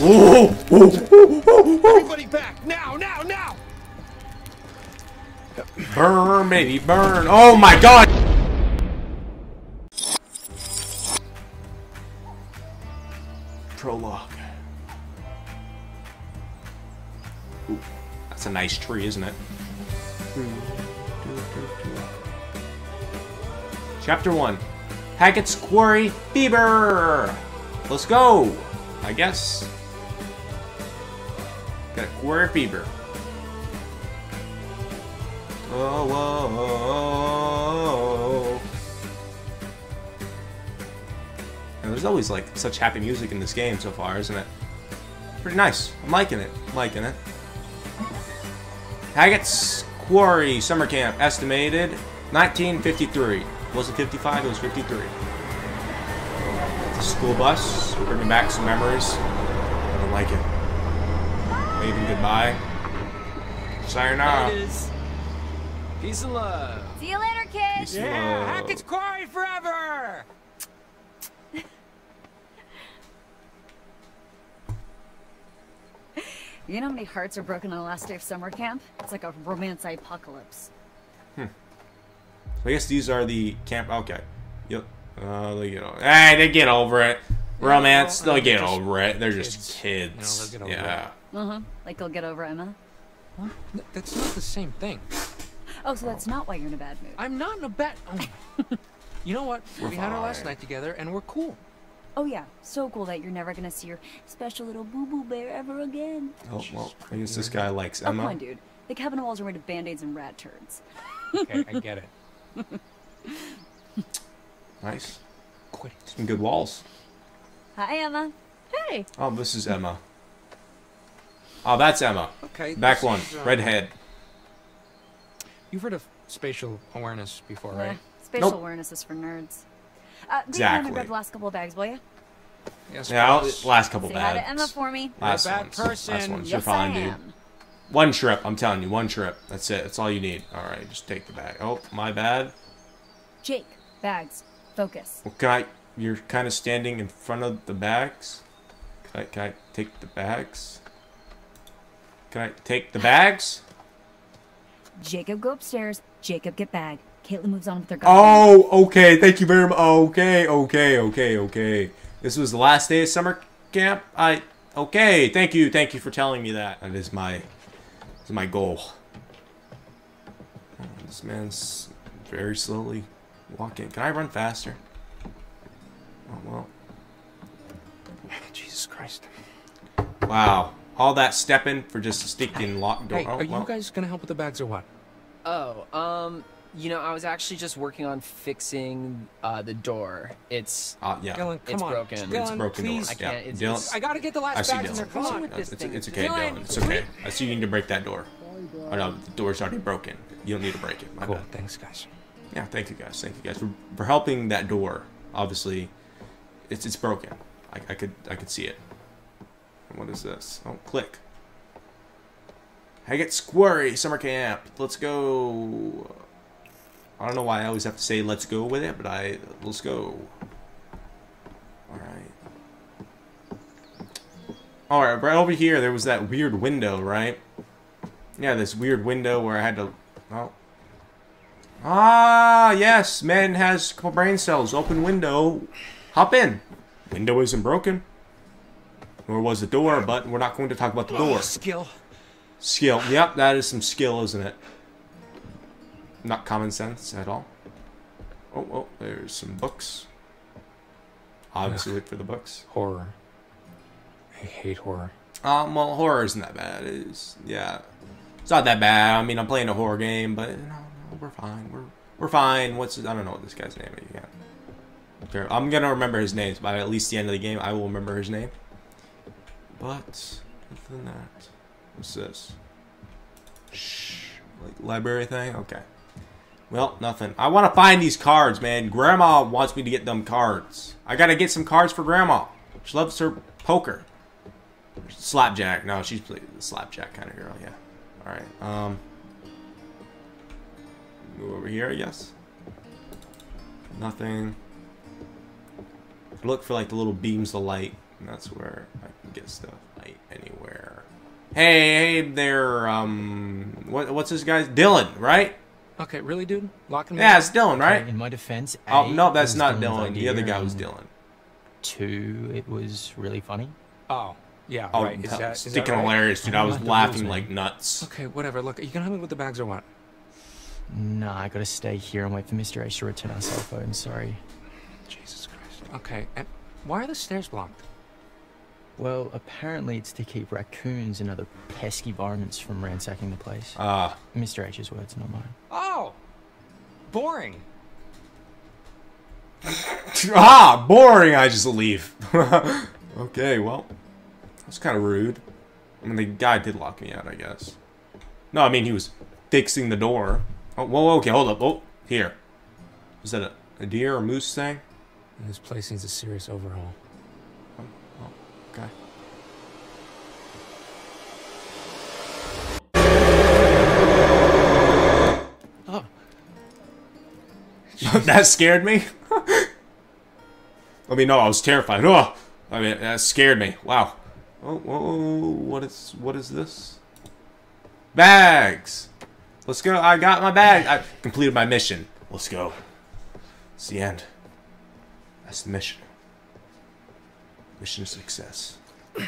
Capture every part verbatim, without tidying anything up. Whoa! Everybody back! Now! Now! Now! Burn, baby, burn! Oh my God! Prologue. Ooh, that's a nice tree, isn't it? Chapter one. Hackett's Quarry Fever! Let's go! I guess. Got Quarry Fever. Oh, whoa, whoa, whoa. And there's always like such happy music in this game so far, isn't it? Pretty nice. I'm liking it. I'm liking it. Hackett's Quarry Summer Camp, estimated nineteen fifty-three. Was it fifty-five? It was fifty-three. It's a school bus. We're bringing back some memories. I don't like it. Waving goodbye. Sayonara. There it is. Peace and love. See you later, kids. Peace yeah, Hackett's Quarry forever. You know how many hearts are broken on the last day of summer camp? It's like a romance apocalypse. Hmm. I guess these are the camp. Okay. Yep. Uh, they get over. Hey, they get over it. Romance. They'll get over it. They're just kids. No, they'll get over yeah. It. Uh huh. Like they'll get over Emma. Huh? That's not the same thing. Oh, so that's not why you're in a bad mood. I'm not in a bad. Oh. You know what? We're we fine. had our last night together, and we're cool. Oh yeah, so cool that you're never gonna see your special little boo-boo bear ever again. Oh well, I guess this guy likes Emma. Oh, come on, dude. The cabin walls are made of band-aids and rat turds. Okay, I get it. Nice. Quit. Some good walls. Hi, Emma. Hey. Oh, this is Emma. Oh, that's Emma. Okay. Back one. Is, uh... redhead. You've heard of spatial awareness before, yeah. right? Spatial nope. awareness is for nerds. Uh, exactly. Grab the last couple of bags, will you? Yes. Yeah, I'll, last couple Say bags. Hi to Emma for me. Last a bad person. Last one. Yes, You're fine, I am. dude. One trip. I'm telling you, one trip. That's it. That's all you need. All right, just take the bag. Oh, my bad. Jake, bags. Focus. Well, can I? You're kind of standing in front of the bags. Can I, can I take the bags? Can I take the bags? Jacob, go upstairs. Jacob, get bag. Caitlin moves on with her gun. Oh, okay. Thank you very much. Okay, okay, okay, okay. This was the last day of summer camp. I. Okay. Thank you. Thank you for telling me that. That is my. Is my goal. This man's very slowly walking. Can I run faster? Oh well. Jesus Christ. Wow. All that stepping for just a sticking locked door. Hey, are you guys gonna help with the bags or what? Oh, um, you know, I was actually just working on fixing uh, the door. It's uh, yeah, Dylan, come it's on. broken. Dylan, it's broken. Please. I can't. It's, yeah. Dylan, it's, I gotta get the last bags in there. Come on with this thing. It's okay, Dylan. It's okay. I see you need to break that door. Oh no, the door's already broken. You don't need to break it. My cool. Bad. Thanks, guys. Yeah, thank you guys. Thank you guys for, for helping that door. Obviously, it's it's broken. I, I could I could see it. What is this? Oh, click. Hackett's Quarry Summer Camp. Let's go. I don't know why I always have to say let's go with it, but I let's go. All right. All right. Right over here, there was that weird window, right? Yeah, this weird window where I had to. Oh. Ah, yes. Man has a couple brain cells. Open window. Hop in. Window isn't broken. Nor was the door, but we're not going to talk about the door. Skill. Skill. Yep, that is some skill, isn't it? Not common sense at all. Oh, oh, there's some books. Obviously, look for the books. Horror. I hate horror. Um, well, horror isn't that bad. It's, yeah. It's not that bad. I mean, I'm playing a horror game, but no, no, we're fine. We're, we're fine. What's his, I don't know what this guy's name is. Yeah. Okay, I'm going to remember his name. By at least the end of the game, I will remember his name. But other than that, what's this? Shh, like library thing. Okay. Well, nothing. I want to find these cards, man. Grandma wants me to get them cards. I gotta get some cards for Grandma. She loves her poker. Slapjack. No, she's played the slapjack kind of girl. Yeah. All right. Um. Move over here, I guess. Nothing. Look for like the little beams of light. And that's where I can get stuff like anywhere. Hey, hey there, um, what, what's this guy's? Dylan, right? Okay, really, dude? Locking me? Yeah, it's Dylan, right? Okay, in my defense, A, oh, no, that's not Dylan. The other guy was Dylan. Two, it was really funny. Oh, yeah, oh, right. Is that, is sticking that right? Hilarious, dude. I, I was laughing lose, like nuts. Okay, whatever. Look, are you going to help me with the bags or what? Nah, I got to stay here and wait for Mister H to return our cell phone. Sorry. Jesus Christ. Okay, and why are the stairs blocked? Well, apparently it's to keep raccoons and other pesky varmints from ransacking the place. Ah. Uh, Mister H's words, not mine. Oh! Boring! Ah! Boring! I just leave. Okay, well. That's kind of rude. I mean, the guy did lock me out, I guess. No, I mean, he was fixing the door. Oh, whoa, okay, hold up. Oh, here. Is that a, a deer or moose thing? This place needs a serious overhaul. Oh. That scared me. I mean, no, I was terrified. Oh, I mean, that scared me. Wow. Oh, whoa, what is what is this? Bags. Let's go. I got my bag. I completed my mission. Let's go. It's the end. That's the mission. Mission success. Oh,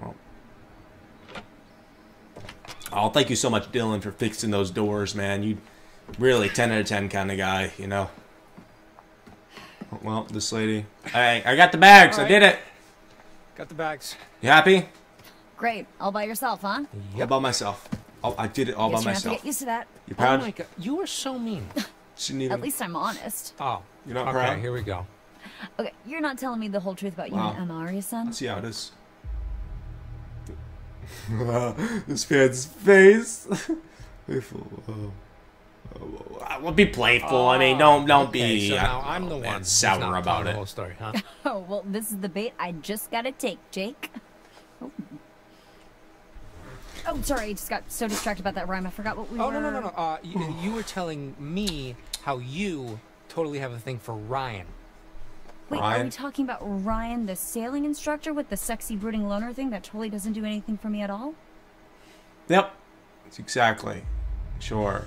well. Oh, thank you so much, Dylan, for fixing those doors, man. You really ten out of ten kind of guy, you know. Oh, well, this lady. Hey, I got the bags. Right. I did it. Got the bags. You happy? Great. All by yourself, huh? Yep. All by myself. Oh, I did it all by myself. You have to get used to that. You proud? Oh my God, you are so mean. Even... At least I'm honest. Oh, you're not okay, proud? Okay, here we go. Okay, you're not telling me the whole truth about wow. you and Emma, are you, son? Let's see how it is. This man's face. Playful. Oh. Oh, well, be playful. Oh, I mean, don't don't okay, be. So now uh, I'm the one sour about it. Whole story, huh? Oh well, this is the bait I just gotta take, Jake. Oh, oh sorry, I just got so distracted about that rhyme. I forgot what we oh, were. Oh no no no no. Uh, you, you were telling me how you totally have a thing for Ryan. Wait, Ryan? Are we talking about Ryan, the sailing instructor with the sexy brooding loner thing that totally doesn't do anything for me at all? Yep. That's exactly. Sure.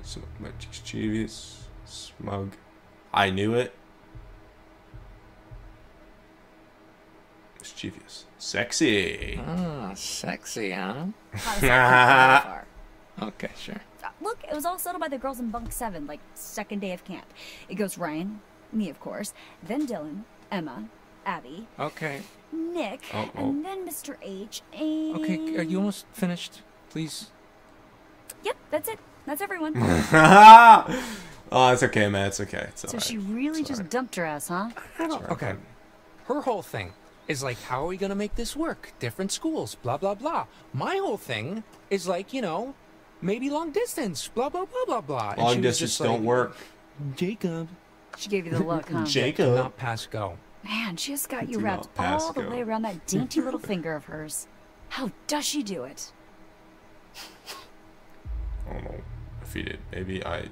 So much mischievous, smug. I knew it. Mischievous. Sexy. Ah, sexy, huh? Far. Okay, sure. Look, it was all settled by the girls in bunk seven, like second day of camp. It goes Ryan... me, of course, then Dylan, Emma, Abby, okay, Nick, oh, oh. and then Mister H, and... Okay, are you almost finished? Please? Yep, that's it. That's everyone. Oh, it's okay, man. It's okay. It's all so right. She really it's just right. dumped her ass, huh? I don't know. Okay. Her whole thing is like, how are we going to make this work? Different schools, blah, blah, blah. My whole thing is like, you know, maybe long distance, blah, blah, blah, blah, blah. Long and distance don't like, work. Jacob... She gave you the look, huh? Jacob. Not pass go. Man, she has got you wrapped all the way around that dainty little finger of hers. How does she do it? I don't know. Defeated. Maybe I...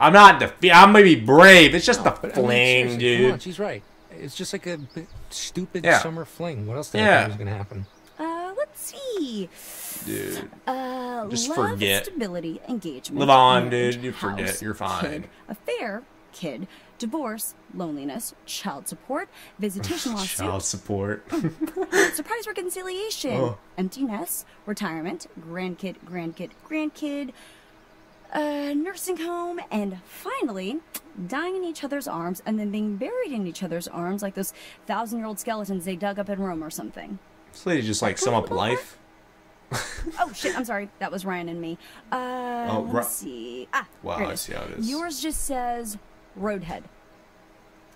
I'm not defeated. I'm maybe brave. It's just no, the fling, I mean, dude. Come on, she's right. It's just like a stupid yeah. summer fling. What else do you yeah. think was going to happen? Uh, let's see. Dude. Uh, just love, forget. Stability, engagement. Live on, dude. You house, forget. You're fine. Kid, affair, kid, divorce, loneliness, child support, visitation lawsuit. Child support. Surprise reconciliation. Oh. Empty nest, retirement, grandkid, grandkid, grandkid, uh, nursing home, and finally, dying in each other's arms and then being buried in each other's arms like those thousand-year-old skeletons they dug up in Rome or something. This lady just like sum up life. Oh shit, I'm sorry. That was Ryan and me. Uh, oh, let's see. Ah, wow, I see how it is. Yours just says Roadhead.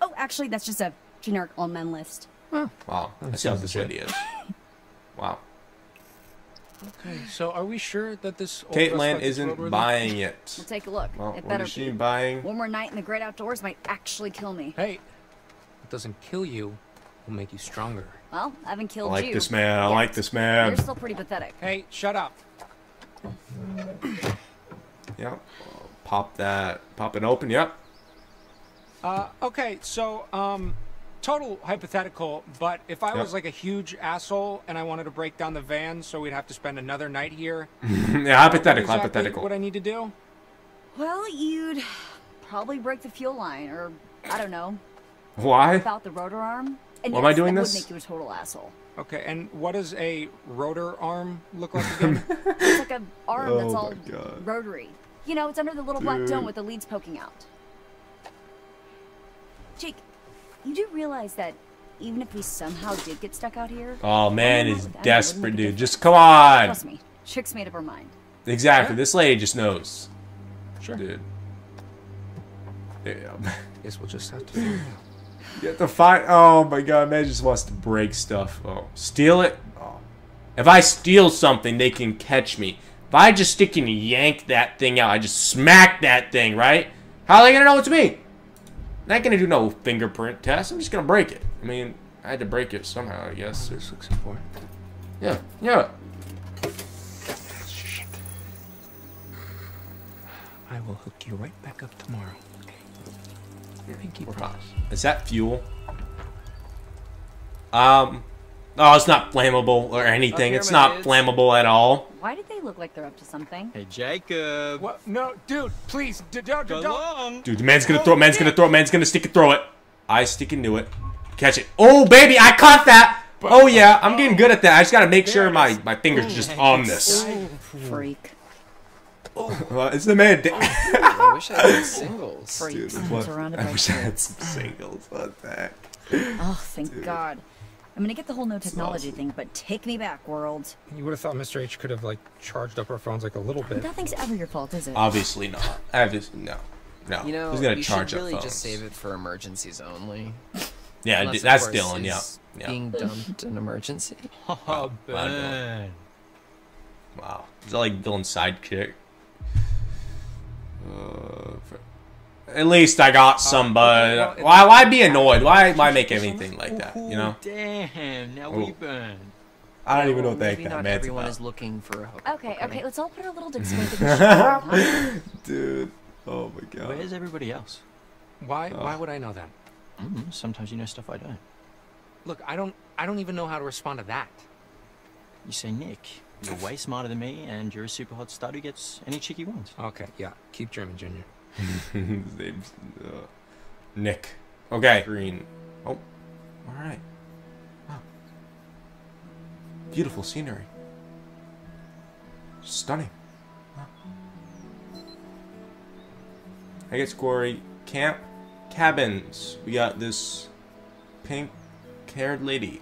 Oh, actually, that's just a generic all men list. Huh. Wow, I see how this lady is. Wow. Okay, so are we sure that this Caitlin isn't buying it? We'll take a look. Well, it what better is she be. buying? One more night in the great outdoors might actually kill me. Hey, it doesn't kill you. Will make you stronger. Well, I haven't killed you. I like you. this man. I yeah. like this man. You're still pretty pathetic. Hey, shut up. Yep. Pop that. Pop it open. Yep. Uh, okay. So, um, total hypothetical, but if I yep. was like a huge asshole and I wanted to break down the van so we'd have to spend another night here, yeah, hypothetical, exactly hypothetical. What I need to do? Well, you'd probably break the fuel line, or I don't know. Why? About the rotor arm. And Why yes, am I doing that this? Would make you a total asshole. Okay, and what does a rotor arm look like again? It's like an arm oh that's all God. rotary. You know, it's under the little Dude. black dome with the leads poking out. Jake, you do realize that even if we somehow did get stuck out here... Oh, man, he's desperate, dude. Just come on! Trust me, chick's made up her mind. Exactly, yeah. This lady just knows. Sure. Dude. Damn. Guess we'll just have to figure it out. You have to find... Oh, my God. Man just wants to break stuff. Oh. Steal it? Oh. If I steal something, they can catch me. If I just stick and yank that thing out, I just smack that thing, right? How are they going to know it's me? Not going to do no fingerprint test. I'm just going to break it. I mean, I had to break it somehow, I guess. This looks important. Yeah. Yeah. Shit. I will hook you right back up tomorrow. Is that fuel? Um, oh, it's not flammable or anything. It's not is. flammable at all. Why do they look like they're up to something? Hey, Jacob. What? No, dude, please, d d d don't. Dude, the man's gonna throw it. Man's gonna throw it. Man's gonna stick and throw it. I stick and do it. Catch it. Oh, baby, I caught that. Oh yeah, I'm getting good at that. I just gotta make sure my my fingers just on this. Freak. Oh, well, it's the man. I wish I had singles. Dude, what? I wish I had some singles. What the heck? Oh, thank Dude. God. I'm gonna get the whole no technology awesome. thing, but take me back, world. You would have thought Mister H could have like charged up our phones like a little bit. Nothing's ever your fault, is it? Obviously not. Obviously no. No. You know, Who's gonna you charge should really just save it for emergencies only. Yeah, Unless, that's Dylan. Yeah. yeah. Being dumped in emergency. Oh, man. Wow. Is that like Dylan's sidekick? Uh, for, at least I got some, but uh, why? Why be annoyed? Why? Why make anything like that? You know. Damn! Now we burn. I don't even know what that man's about. Everyone is looking for a hook. Okay, okay, let's all put our little dicks into the show, dude. Oh my God. Where is everybody else? Why? Oh. Why would I know that? Mm, sometimes you know stuff I don't. Look, I don't. I don't even know how to respond to that. You say, Nick. You're way smarter than me, and you're a super hot stud who gets any chick he wants. Okay, yeah. Keep dreaming, Junior. His name's uh, Nick. Okay. Green. Oh, all right. Wow. Beautiful scenery. Stunning. Wow. Hackett's Quarry Camp Cabins. We got this pink-haired lady.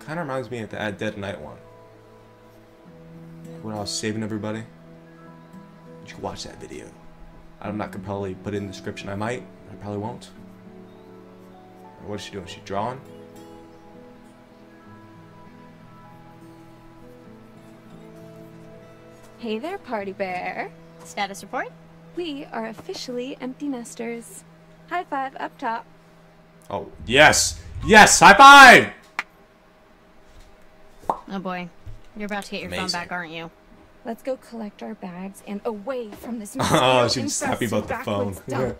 Kind of reminds me of that Dead Knight one. When I was saving everybody. You should watch that video. I'm not gonna probably put it in the description. I might. I probably won't. What is she doing? Is she drawing? Hey there, Party Bear. Status report? We are officially empty nesters. High five up top. Oh, yes. Yes, high five! Oh boy, you're about to get your Amazing. phone back, aren't you? Let's go collect our bags and away from this. Oh, she's happy about the phone. Yeah.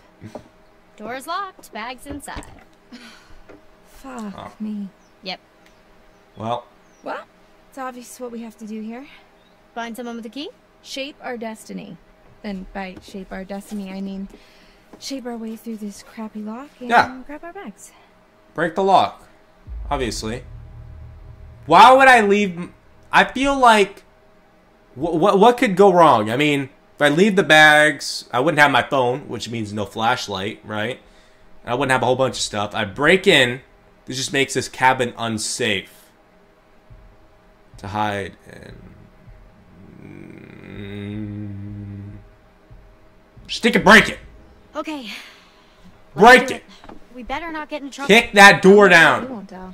Doors locked, bags inside. Fuck oh. me. Yep. Well. Well, it's obvious what we have to do here. Find someone with a key? Shape our destiny. And by shape our destiny, I mean shape our way through this crappy lock and yeah. grab our bags. Break the lock, obviously. Why would I leave? I feel like what wh what could go wrong? I mean, if I leave the bags, I wouldn't have my phone, which means no flashlight, right? And I wouldn't have a whole bunch of stuff. I break in. This just makes this cabin unsafe to hide and mm, stick and break it. Okay. Break it. it. We better not get in trouble. Kick that door down. You won't die.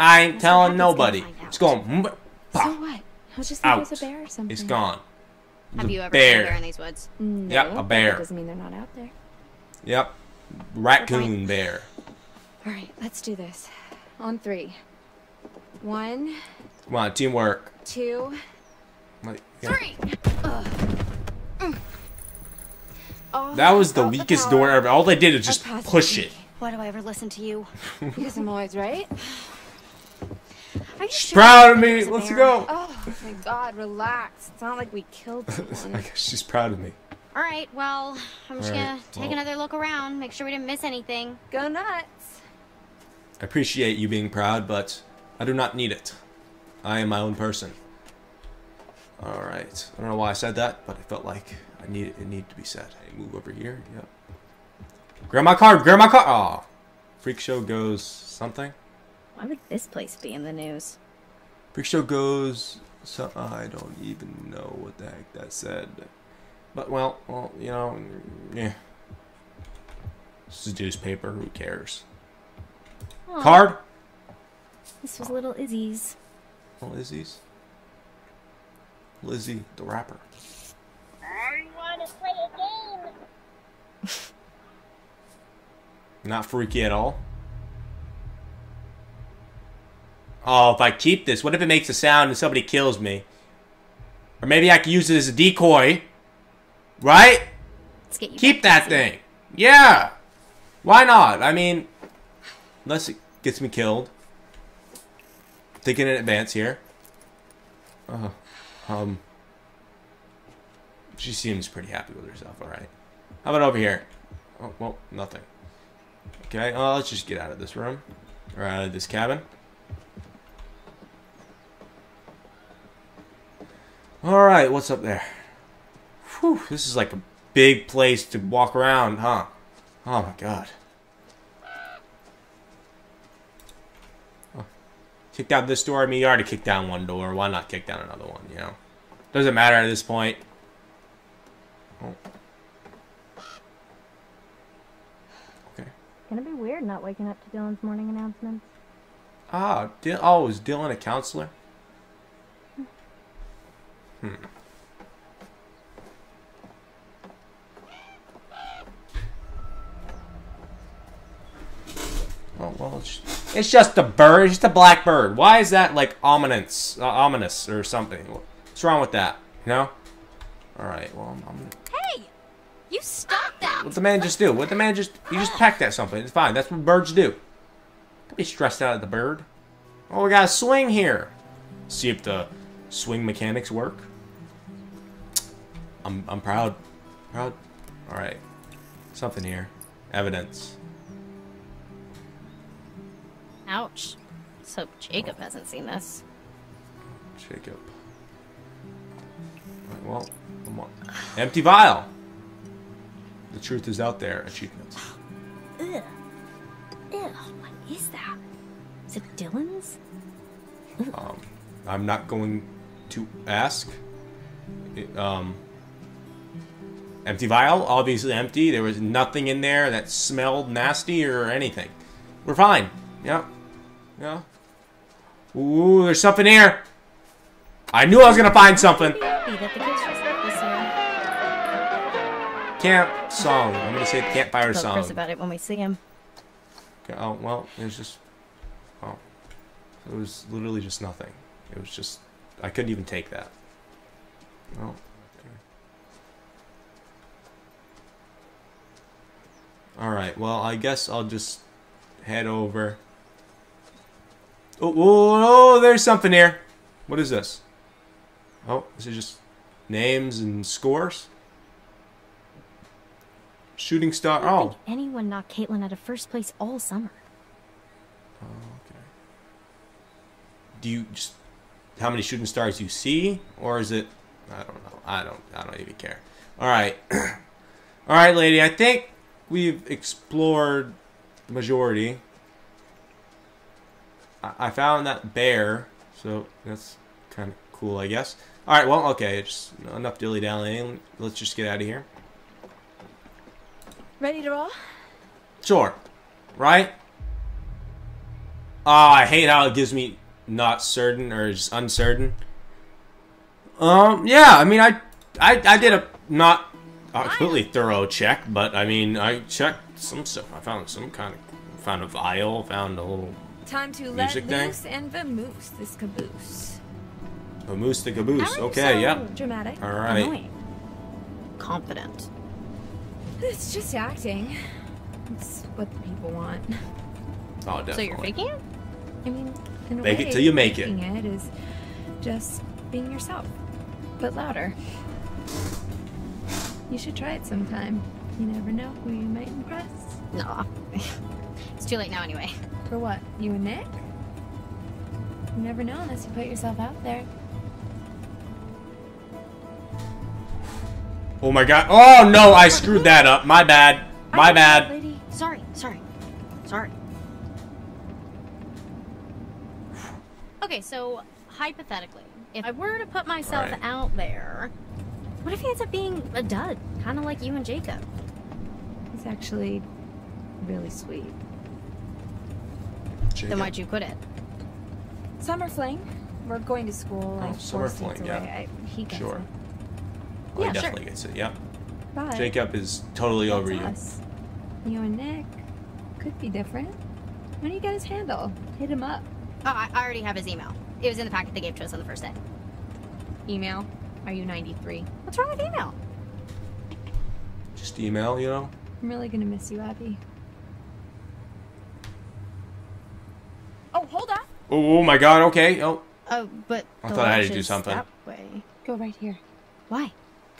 I ain't telling nobody. It's going. So what? I was just thinking it was a bear or something. It's gone. It's Have you ever bear. seen a bear in these woods? No, yep, a bear. That doesn't mean they're not out there. Yep, raccoon bear. All right, let's do this. On three. One. Come on, teamwork. Two. Like, yeah. Three. Mm. That was the weakest the door ever. All they did is just push it. Why do I ever listen to you? Because I'm always right. Are you sure proud of me. Let's go. Oh my God, relax. It's not like we killed someone. I guess she's proud of me. All right. Well, I'm just right, gonna take well. another look around, make sure we didn't miss anything. Go nuts. I appreciate you being proud, but I do not need it. I am my own person. All right. I don't know why I said that, but I felt like I need it needed to be said. I move over here. Yep. Grab my card. Grab my card. Ah, freak show goes something. Why would this place be in the news? Freak show goes. So I don't even know what the heck that said. But well, well, you know, yeah. This is newspaper. Who cares? Aww. Card. This was little Izzy's. Little Izzy's. Lizzie, the rapper. I want to play a game. Not freaky at all. Oh, if I keep this, what if it makes a sound and somebody kills me? Or maybe I can use it as a decoy. Right? Let's get you Keep that thing. Yeah. Why not? I mean, unless it gets me killed. Thinking in advance here. Uh, um. She seems pretty happy with herself. All right. How about over here? Oh, well, nothing. Okay. Uh, let's just get out of this room or out of this cabin. All right. What's up there? Whew, this is like a big place to walk around, huh? Oh my God. Oh. Kick down this door. I mean, you already kicked down one door. Why not kick down another one, you know? Doesn't matter at this point. Oh. Okay. It's gonna be weird not waking up to Dylan's morning announcements. Ah, Dil oh, is Dylan a counselor? Hmm. Oh, well, it's, it's just a bird. It's just a black bird. Why is that, like, ominous, uh, ominous or something? What's wrong with that? You know? All right, well, I'm... I'm... Hey! You stopped that! What'd the man just do? What'd the man just... You just pecked at something. It's fine. That's what birds do. Don't be stressed out at the bird. Oh, we got a swing here. See if the swing mechanics work. I'm, I'm proud. Proud. All right. Something here. Evidence. Ouch. Let's hope Jacob oh. hasn't seen this. Jacob. Right, well, come on. Empty vial! The truth is out there. Achievements. Ugh. Ew, what is that? Is it Dylan's? Ugh. Um, I'm not going to ask. It, um, empty vial? Obviously empty. There was nothing in there that smelled nasty or anything. We're fine. Yeah. Yeah. Ooh, there's something here. I knew I was gonna find something. Camp song. I'm gonna say campfire song. Tell Chris about it when we see him. Okay, oh well, there's just oh, it was literally just nothing. It was just I couldn't even take that. Oh. All right. Well, I guess I'll just head over. Oh, oh, oh, there's something here. What is this? Oh, this is just names and scores. Shooting star. I don't oh. think anyone knocked Caitlin out of first place all summer. Oh, okay. Do you just how many shooting stars you see, or is it? I don't know. I don't. I don't even care. All right. All right, lady. I think we've explored the majority. I found that bear, so that's kind of cool, I guess. All right, well, okay, just enough dilly dallying. Let's just get out of here. Ready to roll? Sure. Right? Ah, oh, I hate how it gives me not certain or just uncertain. Um, yeah, I mean, I, I, I did a not a completely thorough check, but I mean, I checked some stuff. I found some kind of found a vial, found a little. Time to let loose and vamoose this caboose. Vamoose the caboose. Okay, yeah. Dramatic. All right. Annoying. Confident. It's just acting. It's what the people want. Oh, definitely. So you're faking it? I mean, in a way, it till you make it. It is just being yourself, but louder. You should try it sometime. You never know who you might impress. Nah. It's too late now anyway. For what? You and Nick? You never know unless you put yourself out there. Oh my god. Oh no, I screwed that up. My bad. My bad. Lady. Sorry, sorry, sorry. Okay, so hypothetically, if I were to put myself right. out there, what if he ends up being a dud? Kind of like you and Jacob. He's actually really sweet. Jacob. Then why'd you quit it? Summer fling. We're going to school. Oh, summer fling, yeah. I, he gets sure. Well, yeah, he definitely sure. gets it, yeah. But Jacob is totally over you. Us. You and Nick could be different. When do you get his handle? Hit him up. Oh, I already have his email. It was in the packet they gave to us on the first day. Email? Are you ninety-three? What's wrong with email? Just email, you know? I'm really gonna miss you, Abby. Oh, hold on. Oh my god, okay. Oh, oh but I thought I had to do something. That way. Go right here. Why?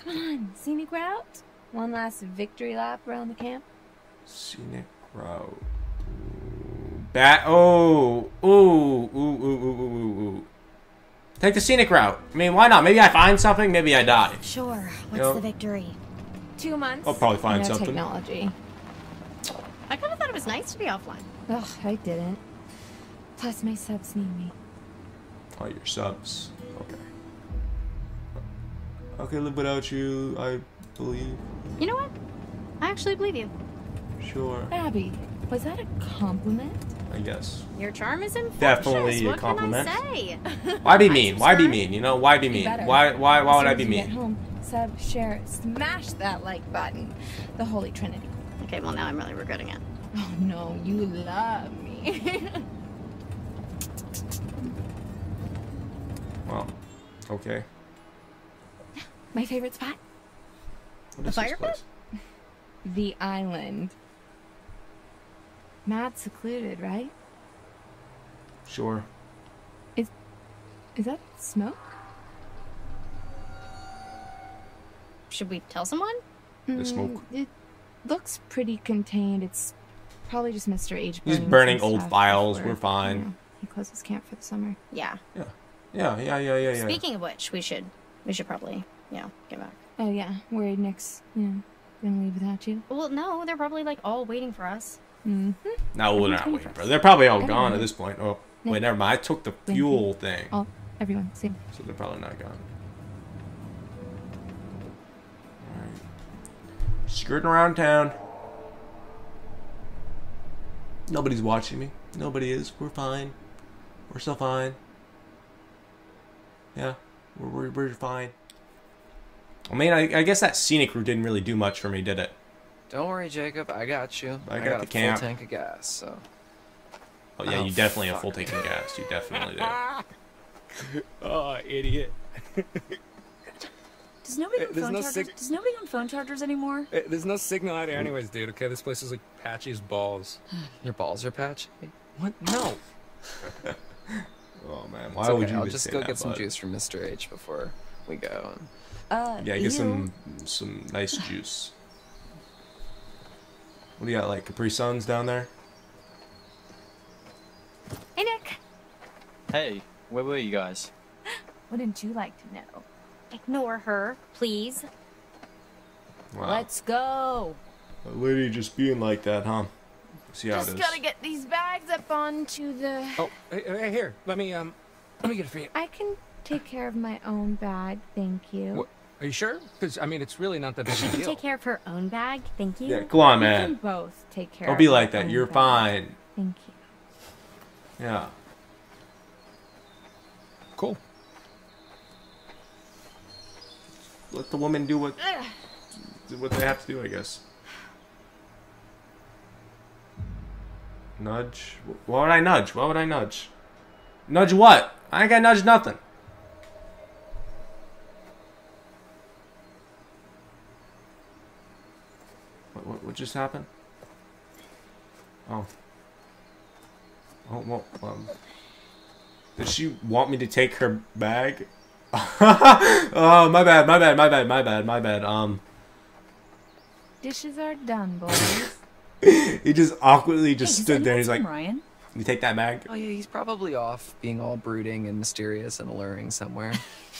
Come on, scenic route? One last victory lap around the camp. Scenic route. Bat. Oh, ooh, ooh, ooh, ooh, ooh, ooh. Take the scenic route. I mean, why not? Maybe I find something. Maybe I die. Sure. What's you know? the victory? Two months. I'll probably find no something. Technology. I kind of thought it was nice to be offline. Ugh, I didn't. Plus, my subs need me. Oh, your subs. Okay. I could live without you. I believe. You know what? I actually believe you. Sure. Abby, was that a compliment? I guess. Your charm is infectious. Definitely a compliment. What can I say? Why be mean? Why be mean? You know, why be mean? Why why why would I be mean? Get home, sub, share, smash that like button. The Holy Trinity. Okay, well now I'm really regretting it. Oh no, you love me. Well, okay. My favorite spot. The fire pit? The island. Not secluded, right? Sure. Is is that smoke? Should we tell someone? The smoke. Mm, it looks pretty contained. It's probably just Mister H. He's burning old files. We're fine. You know, he closes camp for the summer. Yeah. Yeah. Yeah. Yeah. Yeah. Yeah. yeah. Speaking of which, we should we should probably yeah you know, get back. Oh yeah, worried Nick's you know gonna leave without you. Well, no, they're probably like all waiting for us. Mm-hmm. No, we're not waiting for it. They're probably all gone at this point. Oh, Nick. Wait, never mind. I took the fuel thing. Oh, everyone, same. So they're probably not gone. All right. Skirting around town. Nobody's watching me. Nobody is. We're fine. We're still fine. Yeah, we're, we're, we're fine. I mean, I, I guess that scenic route didn't really do much for me, did it? Don't worry, Jacob. I got you. I got, I got the a camp. full tank of gas, so... Oh, yeah, oh, you definitely fuck. have full tank of gas. You definitely do. Oh, idiot. Does nobody own phone no chargers? Does nobody own phone chargers anymore? It, there's no signal out here anyways, dude, okay? This place is, like, patchy as balls. Your balls are patchy? What? No! Oh, man. Why okay. would you I'll just go that, get bud? some juice from Mister H before we go. Uh, yeah, get ew. some some nice juice. What do you got, like Capri Suns down there? Hey, Nick. Hey, where were you guys? Wouldn't you like to know? Ignore her, please. Wow. Let's go. A lady just being like that, huh? Let's see how just it is. Just gotta get these bags up onto the. Oh, hey, hey, here. Let me um, let me get it for you. I can take care of my own bag, thank you. What? Are you sure? Because, I mean, it's really not that big a deal. She can take care of her own bag, thank you. Yeah, go on, man. We can both take care Don't of be like that. You're bag. fine. Thank you. Yeah. Cool. Let the woman do what, what they have to do, I guess. Nudge. Why would I nudge? Why would I nudge? Nudge what? I ain't got nudge nothing. What, what just happened? Oh. Oh, well, um... Does she want me to take her bag? Oh, my bad, my bad, my bad, my bad, my bad, um... Dishes are done, boys. He just awkwardly just hey, stood there. He's like, Ryan, you take that bag? Oh, yeah, he's probably off being all brooding and mysterious and alluring somewhere.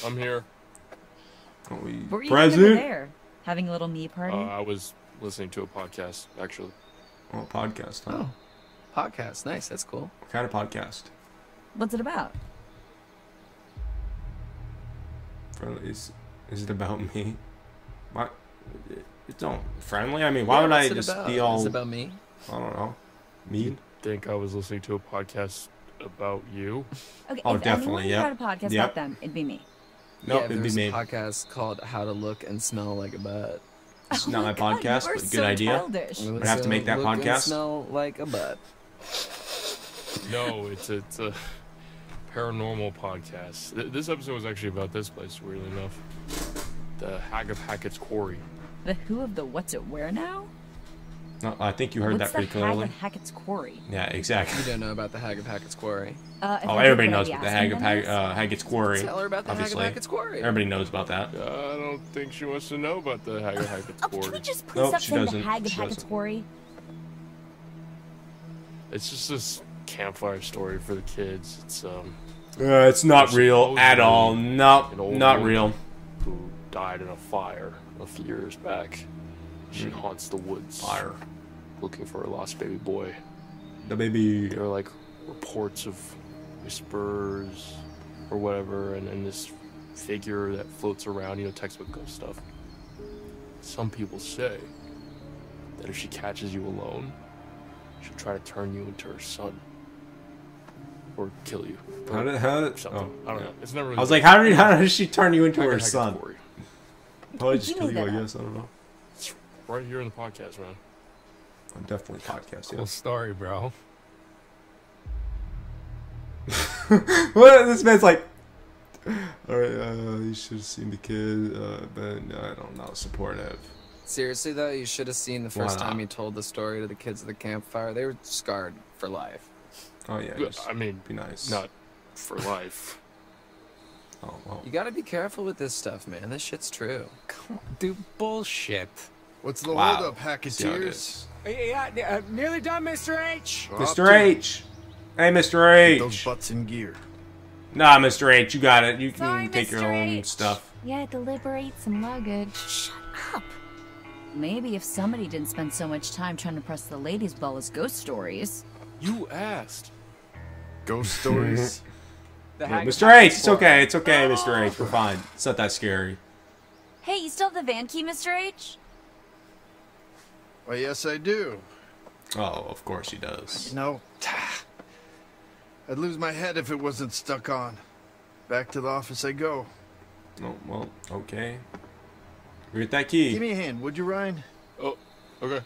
I'm here. Are we Were you over there? Having a little me party? Uh, I was listening to a podcast, actually. Oh, podcast, huh? Oh, podcast. Nice. That's cool. What kind of podcast? What's it about? Friendly. Is, is it about me? What? It's not friendly. I mean, why yeah, would I just about? be all... It's about me. I don't know. Mean? I think I was listening to a podcast about you. Okay, oh, if definitely, yeah. If anyone had a podcast yep. about them, it'd be me. No, nope, yeah, it'd be me. A podcast called How to Look and Smell Like a Butt. It's oh not my God, podcast, but good so idea. We're gonna have to make that look podcast. And smell like a butt. No, it's a, it's a paranormal podcast. This episode was actually about this place, weirdly enough. The Hag of Hackett's Quarry. The who of the what's it where now? No, I think you heard what's that pretty clearly. What's the Hag of Hackett's Quarry? Yeah, exactly. You don't know about the Hag of Hackett's Quarry. Uh, oh, everybody knows about the Hag of Hack uh, Hackett's Quarry. Tell her about the obviously. Hag of Hackett's Quarry. Everybody knows about that. Uh, I don't think she wants to know about the Hag of Hackett's Quarry. Oh, can we just please nope, stop saying the Hag of Hackett's Quarry? It's just this campfire story for the kids. It's um. Uh, it's not real at all. No, nope, not real. Who died in a fire a few years back. She haunts the woods, fire, looking for her lost baby boy. The baby. There are like reports of whispers or whatever, and, and this figure that floats around, you know, textbook ghost stuff. Some people say that if she catches you alone, she'll try to turn you into her son or kill you. How did how? Something. Oh, I don't yeah. know. It's never. Really I was like, how did how does she turn you into her son? Probably just kill you. I guess I don't know. Right here in the podcast, man. I'm definitely podcasting. Cool yeah. story, bro. What? This man's like... Alright, uh, you should have seen the kid, uh, but no, I don't know, supportive. Seriously, though, you should have seen the first time you told the story to the kids at the campfire. They were scarred for life. Oh, yeah. I mean, be nice. Not for life. Oh, well. You gotta be careful with this stuff, man. This shit's true. Come on, dude, bullshit. What's the wow. hold up, Hacketeers? Yeah, yeah uh, nearly done, Mister H. Mister H. Hey, Mister H. Get those butts in gear. Nah, Mister H, you got it. You can Sorry, take Mister your own H. stuff. Yeah, to liberate some luggage. Shut up. Maybe if somebody didn't spend so much time trying to press the ladies' ball as ghost stories. You asked. Ghost stories. Yeah, Mister H, it's okay. It's okay, oh. Mister H. We're fine. It's not that scary. Hey, you still have the van key, Mister H? Well, yes, I do. Oh, of course he does. You know, I'd lose my head if it wasn't stuck on. Back to the office I go. Oh, well, okay. Get that key. Give me a hand, would you, Ryan? Oh, okay.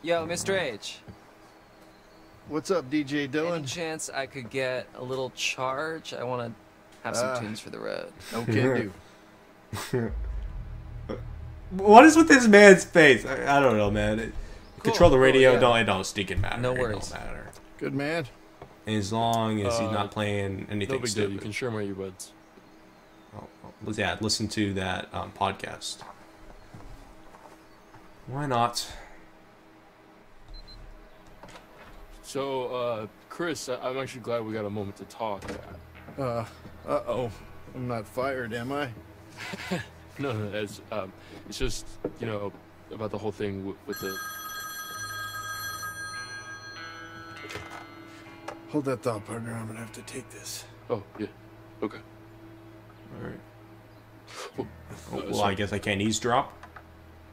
Yo, Mister H. What's up, D J Dillon? Any chance I could get a little charge? I want to have some uh, tunes for the road. Okay, do. What is with this man's face? I, I don't know, man. It, cool. Control the radio. Oh, yeah. Don't it don't stinking matter. No worries. It don't matter. Good man. As long as uh, he's not playing anything no stupid. You can share my earbuds. Oh, oh, yeah, listen to that um, podcast. Why not? So, uh, Chris, I I'm actually glad we got a moment to talk. Uh, uh-oh. I'm not fired, am I? No, no, it's, um, it's just, you know, about the whole thing w with the... Hold that thought, partner. I'm gonna have to take this. Oh, yeah. Okay. All right. Oh, oh, well, sorry. I guess I can't eavesdrop.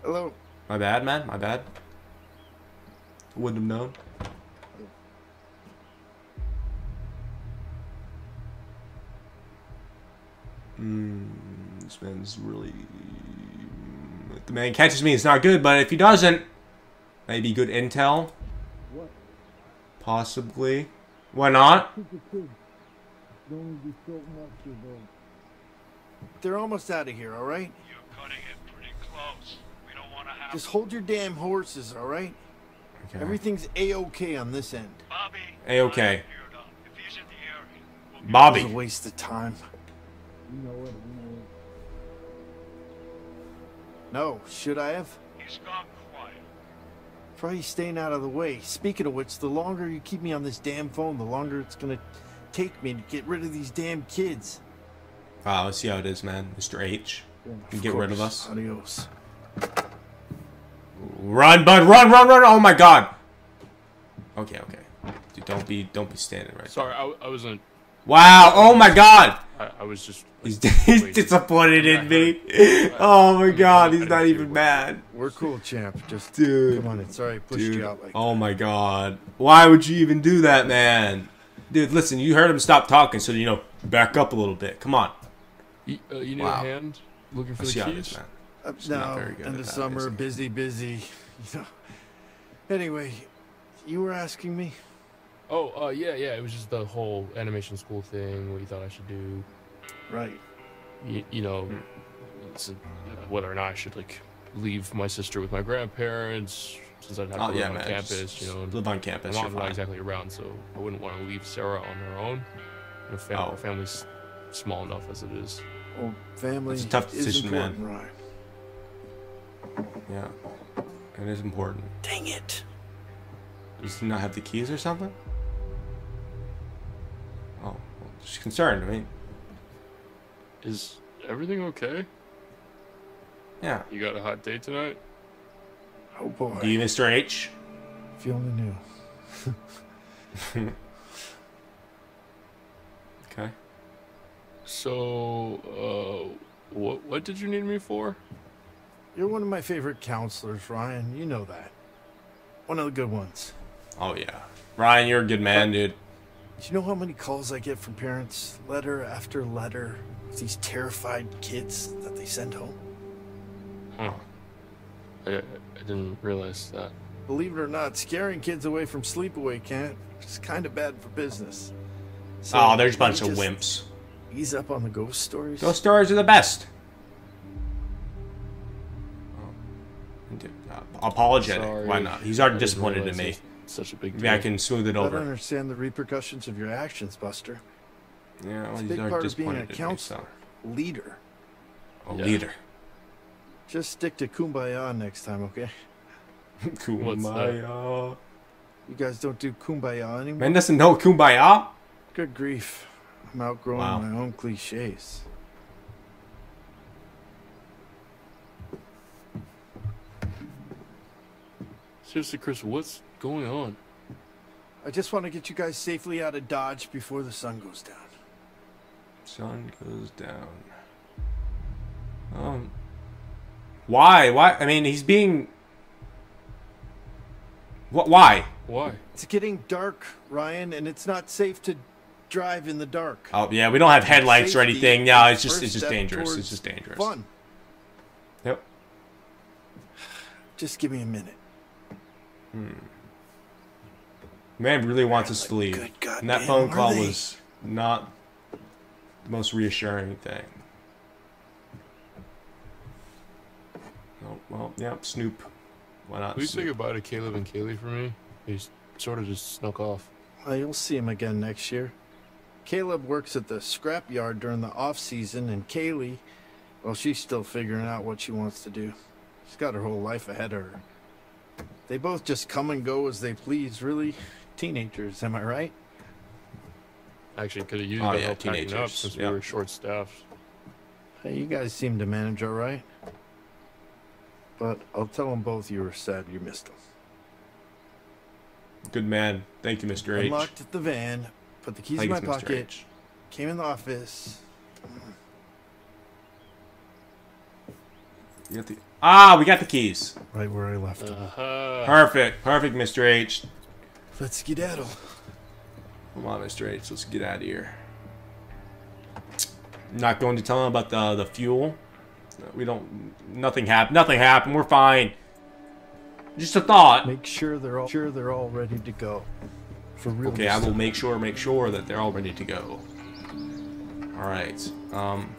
Hello. My bad, man. My bad. Wouldn't have known. Hmm... This man's really... If the man catches me, it's not good, but if he doesn't, maybe good intel? What? Possibly. Why not? They're almost out of here, alright? You're cutting it pretty close. We don't want to have... Just hold your damn horses, alright? Okay. Everything's A-okay on this end. A-okay. Bobby. It was a waste of time. You know what? No, should I have? He's gone quiet. Probably staying out of the way. Speaking of which, the longer you keep me on this damn phone, the longer it's gonna take me to get rid of these damn kids. Wow, let's see how it is, man. Mister H. You can get rid of us. Adios. Run, bud, run, run, run! Oh my god! Okay, okay. Dude, don't be, don't be standing right. Sorry, I, I wasn't. Wow! Oh my god! I, I was just. He's, he's disappointed in me. Oh my god, he's not even mad. We're cool, champ. Just dude. Come on, it's alright. I pushed you out like that. Oh my god. Why would you even do that, man? Dude, listen, you heard him stop talking, so you know, back up a little bit. Come on. You, uh, you need wow. a hand looking for the keys? Up now, in the summer, busy, busy. You know. Anyway, you were asking me? Oh, uh, yeah, yeah. It was just the whole animation school thing, what you thought I should do. Right. You, you know, it's a, whether or not I should, like, leave my sister with my grandparents, since I'd have to oh, live yeah, on man. campus, just, you know. Live on campus, I'm not fine. exactly around, so I wouldn't want to leave Sarah on her own. Her fam oh. family's small enough as it is. Well, family it's a tough decision, man. Right. Yeah. It is important. Dang it! Does she not have the keys or something? Oh, well, she's concerned, I mean. Is everything okay? Yeah. You got a hot date tonight? Oh boy. Do you, Mister H? If you only knew. Okay. So, uh, what what did you need me for? You're one of my favorite counselors, Ryan. You know that. One of the good ones. Oh yeah, Ryan, you're a good man, but, dude. Do you know how many calls I get from parents, letter after letter? These terrified kids that they send home. Huh. I, I didn't realize that. Believe it or not, scaring kids away from sleepaway camp is kind of bad for business. So oh, there's a bunch of wimps. Ease up on the ghost stories. Ghost stories are the best. Oh, dude, uh, apologetic. Sorry. Why not? He's already disappointed in me. Such a big deal. Maybe I can smooth it over. I don't understand the repercussions of your actions, Buster. Yeah, well, it's a big part of being a counselor, leader. A yeah. leader. Just stick to kumbaya next time, okay? Kumbaya. You guys don't do kumbaya anymore? Man doesn't know kumbaya? Good grief. I'm outgrowing wow. my own cliches. Seriously, Chris, what's going on? I just want to get you guys safely out of Dodge before the sun goes down. Sun goes down. Um. Why? Why? I mean, he's being. What? Why? Why? It's getting dark, Ryan, and it's not safe to drive in the dark. Oh yeah, we don't have headlights Safety or anything. No, it's just it's just dangerous. It's just dangerous. Fun. Yep. Just give me a minute. Hmm. Man really wants us to leave. And that phone call was not the most reassuring thing. Oh, well, yeah, Snoop. Why not? Please say goodbye to Caleb and Kaylee for me. He's sort of just snuck off. Well, you'll see him again next year. Caleb works at the scrapyard during the off season, and Kaylee, well, she's still figuring out what she wants to do. She's got her whole life ahead of her. They both just come and go as they please, really. Teenagers, am I right? Actually, could have used oh, that yeah, help packing up since yep. we were short-staffed. Hey, you guys seem to manage all right. But I'll tell them both you were sad you missed them. Good man. Thank you, Mister H. Unlocked the van, put the keys in my pocket, came in the office. You got the ah, we got the keys. Right where I left them. Uh-huh. Perfect. Perfect, Mister H. Let's skedaddle. Come on, Mister H. Let's get out of here. I'm not going to tell him about the the fuel. We don't. Nothing happened. Nothing happened. We're fine. Just a thought. Make sure they're all sure they're all ready to go. For real. Okay, I will make sure make sure that they're all ready to go. All right. Um.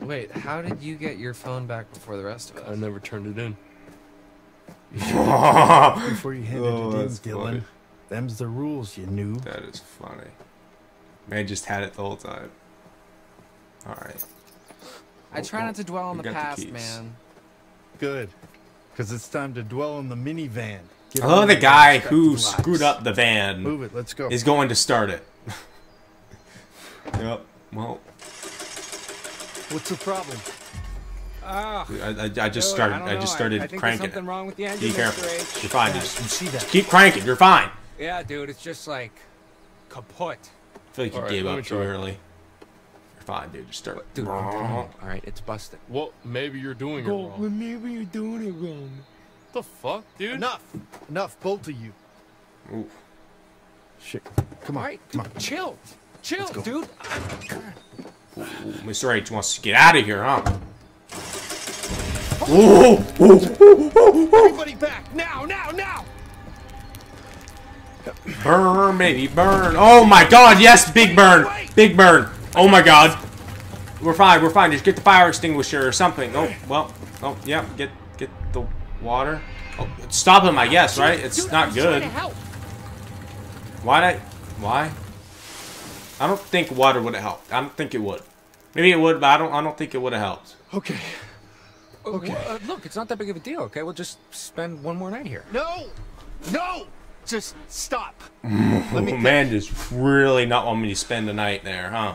Wait. How did you get your phone back before the rest of us? I never turned it in. You should before you handed oh, it in, Dylan. Funny. Them's the rules, you knew. That is funny. Man just had it the whole time. Alright. I try not to dwell on the past, man. Good. Because it's time to dwell on the minivan. Oh, the guy who screwed up the van. Move it, let's go. Is going to start it. Yep. Well. What's the problem? Ah. I, I, I just started. I, I just started I, I cranking. Something wrong with the engine. Be careful. You're fine. Yeah, just, see that. Just keep cranking. You're fine. Yeah, dude. It's just like kaput. I feel like you all gave right, up too early. You're fine, dude. Just start. Dude, all right, it's busted. Well, maybe you're doing well, it wrong. Well, maybe you're doing it wrong. What the fuck, dude? Enough. Enough, both of you. Ooh. Shit. Come on. All right, come dude, on. Chill. Chill, dude. Ooh, Mister H wants to get out of here, huh? Oh. Ooh, ooh, ooh, ooh, ooh. Everybody back now, now, now! Burn, baby, burn! Oh my God, yes, big burn, big burn! Oh my God, we're fine, we're fine. Just get the fire extinguisher or something. Oh well, oh yeah, get get the water. Oh, stop him, I guess, right? It's not good. Why'd I? Why? I don't think water would have helped. I don't think it would. Maybe it would, but I don't. I don't think it would have helped. Okay. Okay. Well, uh, look, it's not that big of a deal. Okay, we'll just spend one more night here. No, no, just stop. Let me man, just really not want me to spend the night there, huh?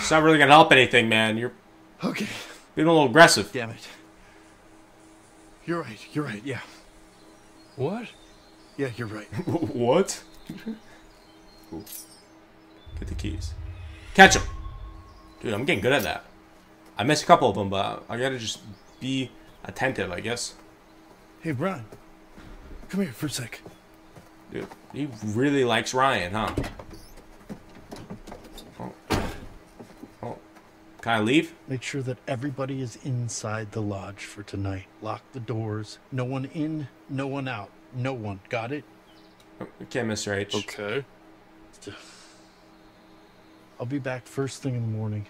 It's not really gonna help anything, man. You're okay. Being a little aggressive. Damn it. You're right. You're right. Yeah. What? Yeah, you're right. What? Ooh. Get the keys. Catch him, dude. I'm getting good at that. I missed a couple of them, but I gotta just be attentive, I guess. Hey, Brian, come here for a sec. Dude, he really likes Ryan, huh? Oh. Oh. Can I leave? Make sure that everybody is inside the lodge for tonight. Lock the doors. No one in. No one out. No one. Got it? Okay, Mister H. Okay. I'll be back first thing in the morning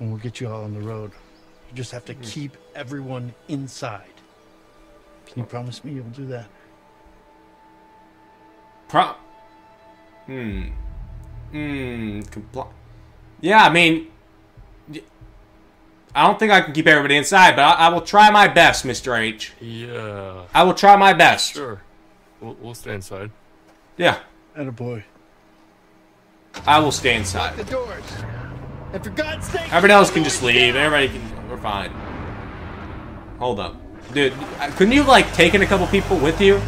and we'll get you all on the road. You just have to keep everyone inside. Can you promise me you'll do that? Pro hmm hmm compl yeah, I mean, I don't think I can keep everybody inside, but I, I will try my best, Mister H. Yeah, I will try my best. Sure, we'll, we'll stay inside. Yeah. Attaboy. I will stay inside. Lock the doors. And for God's sake, everybody else can just leave. Everybody can. We're fine. Hold up, dude. Couldn't you like taking a couple people with you?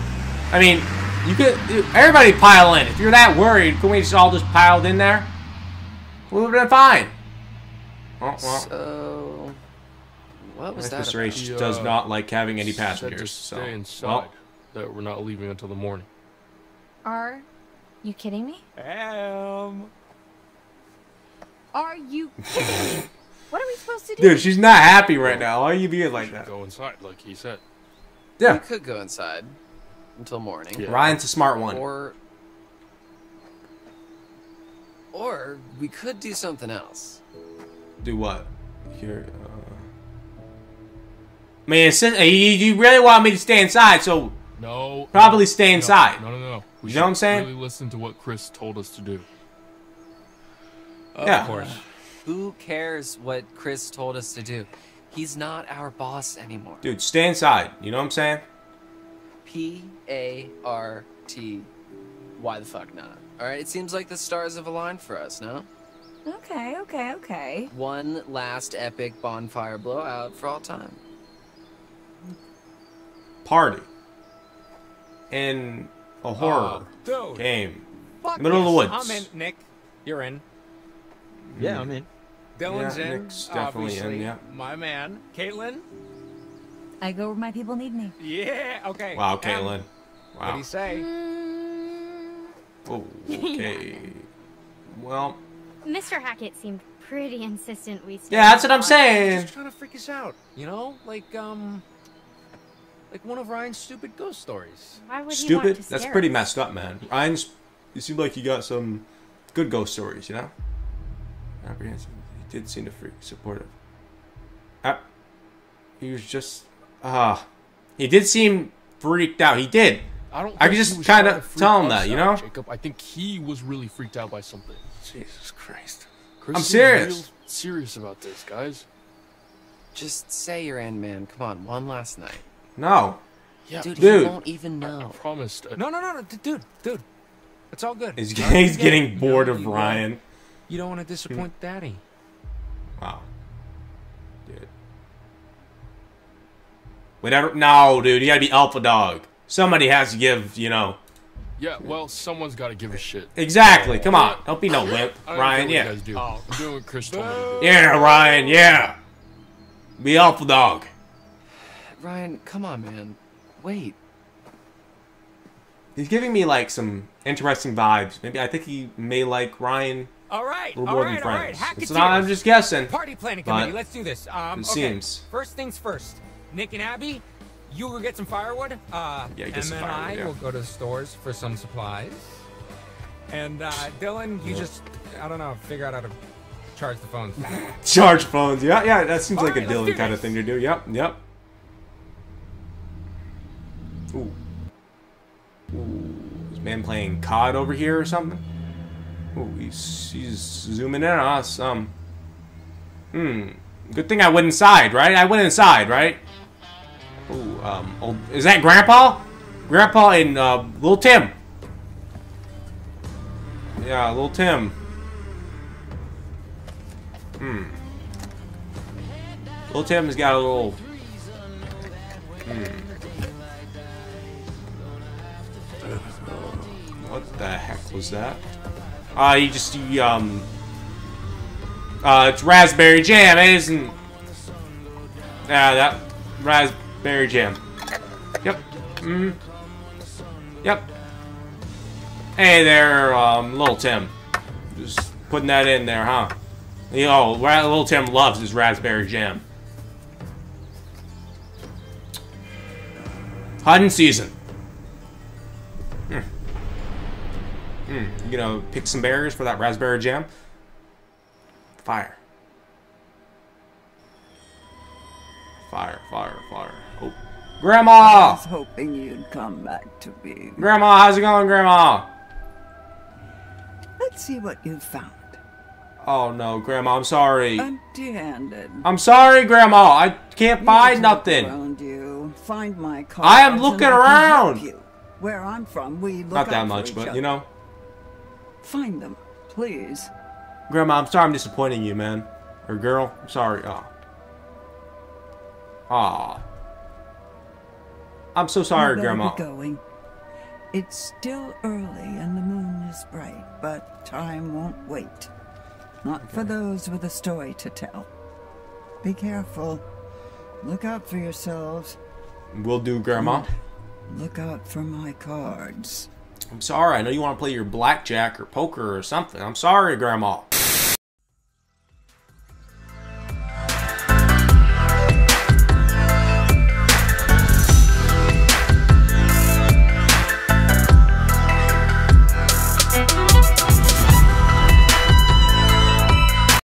I mean, you could. Dude, everybody pile in. If you're that worried, can we just all just piled in there? We would have been fine. Oh, well. So, what was that? Mister H does not like having any passengers. So, well, that we're not leaving until the morning. Are you kidding me? Um. Are you kidding me? What are we supposed to do? Dude, she's not happy right now. Why are you being like that? Go inside, like he said. Yeah. You could go inside until morning. Yeah. Ryan's a smart one. Or, or we could do something else. Do what? Here. Uh... Man, you really want me to stay inside, so no. Probably no, stay inside. No, no, no. no. We you know what I'm saying? Really listen to what Chris told us to do. Of yeah. course. Who cares what Chris told us to do? He's not our boss anymore. Dude, stay inside. You know what I'm saying? P A R T. Why the fuck not? All right. It seems like the stars have aligned for us, no? Okay. Okay. Okay. One last epic bonfire blowout for all time. Party. In a horror oh, game. Fuck Middle yes. of the woods. I'm in, Nick. You're in. Yeah, I'm in. Dylan's yeah, in. Nick's definitely in, yeah. My man. Caitlin? I go where my people need me. Yeah, okay. Wow, Caitlin. Um, wow. What do you say? Mm. Oh, okay. Well. Mister Hackett seemed pretty insistent we stayed. Yeah, that's what I'm saying. Just trying to freak us out. You know? Like, um... Like one of Ryan's stupid ghost stories. Why would stupid? He want to That's pretty messed up, man. Ryan's. You seem like you got some good ghost stories, you know. apprehensive. He did seem to freak supportive. Ah, he was just ah. Uh, he did seem freaked out. He did. I don't. I could just kind of tell him that, you know. Jacob, I think he was really freaked out by something. Jesus Christ. I'm serious. Serious about this, guys. Just say you're Ant-Man. Come on, one last night. No. Yeah, dude, dude. He won't even know. I promised. I... No, no, no, no, dude, dude. It's all good. He's, he's getting bored no, of you Ryan. Don't. You don't want to disappoint Daddy. Wow. Dude. Whatever. No, dude. You gotta be alpha dog. Somebody has to give, you know. Yeah, well, someone's got to give a shit. Exactly. Come on. Don't be no wimp, Ryan. Yeah. Do. Oh, I'm doing what Chris told me to do. Yeah, Ryan. Yeah. Be alpha dog. Ryan, come on, man. Wait. He's giving me like some interesting vibes. Maybe I think he may like Ryan. All right. All right. All right. It's not. I'm just guessing. Party planning committee. Let's do this. Um, it okay. seems. First things first. Nick and Abby. You will get some firewood. Uh, yeah, get some firewood, and I yeah. will go to the stores for some supplies. And uh, Dylan, you yeah. just, I don't know, figure out how to charge the phones. Charge phones, yeah, yeah. That seems All like right, a Dylan kind of thing to do. Yep, yep. Ooh. Ooh. This man playing C O D over here or something? Ooh, he's, he's zooming in on us. Um, hmm. Good thing I went inside, right? I went inside, right? Ooh, um, old, is that Grandpa? Grandpa and uh, Little Tim. Yeah, Little Tim. Hmm. Little Tim's got a little. Hmm. What the heck was that? Ah, uh, he just he, um. Uh, it's raspberry jam, isn't? Yeah, that ras. Berry jam. Yep. Mm. Yep. Hey there, um, Little Tim. Just putting that in there, huh? You know, Little Tim loves his raspberry jam. Hunting season. Hmm. Hmm. You gonna pick some berries for that raspberry jam? Fire. Fire, fire, fire. Oh. Grandma! I was hoping you'd come back to me. Grandma, how's it going, Grandma? Let's see what you found. Oh, no, Grandma, I'm sorry. Empty-handed. I'm sorry, Grandma. I can't you find nothing. Around you. Find my car. I am looking around. You. Where I'm from, we look Not that much, but, other. you know. Find them, please. Grandma, I'm sorry I'm disappointing you, man. Or girl, I'm sorry. Oh. Aw. I'm so sorry, Grandma. Be going. It's still early and the moon is bright, but time won't wait. Not okay. for those with a story to tell. Be careful. Look out for yourselves. Will do, Grandma. And look out for my cards. I'm sorry. I know you want to play your blackjack or poker or something. I'm sorry, Grandma.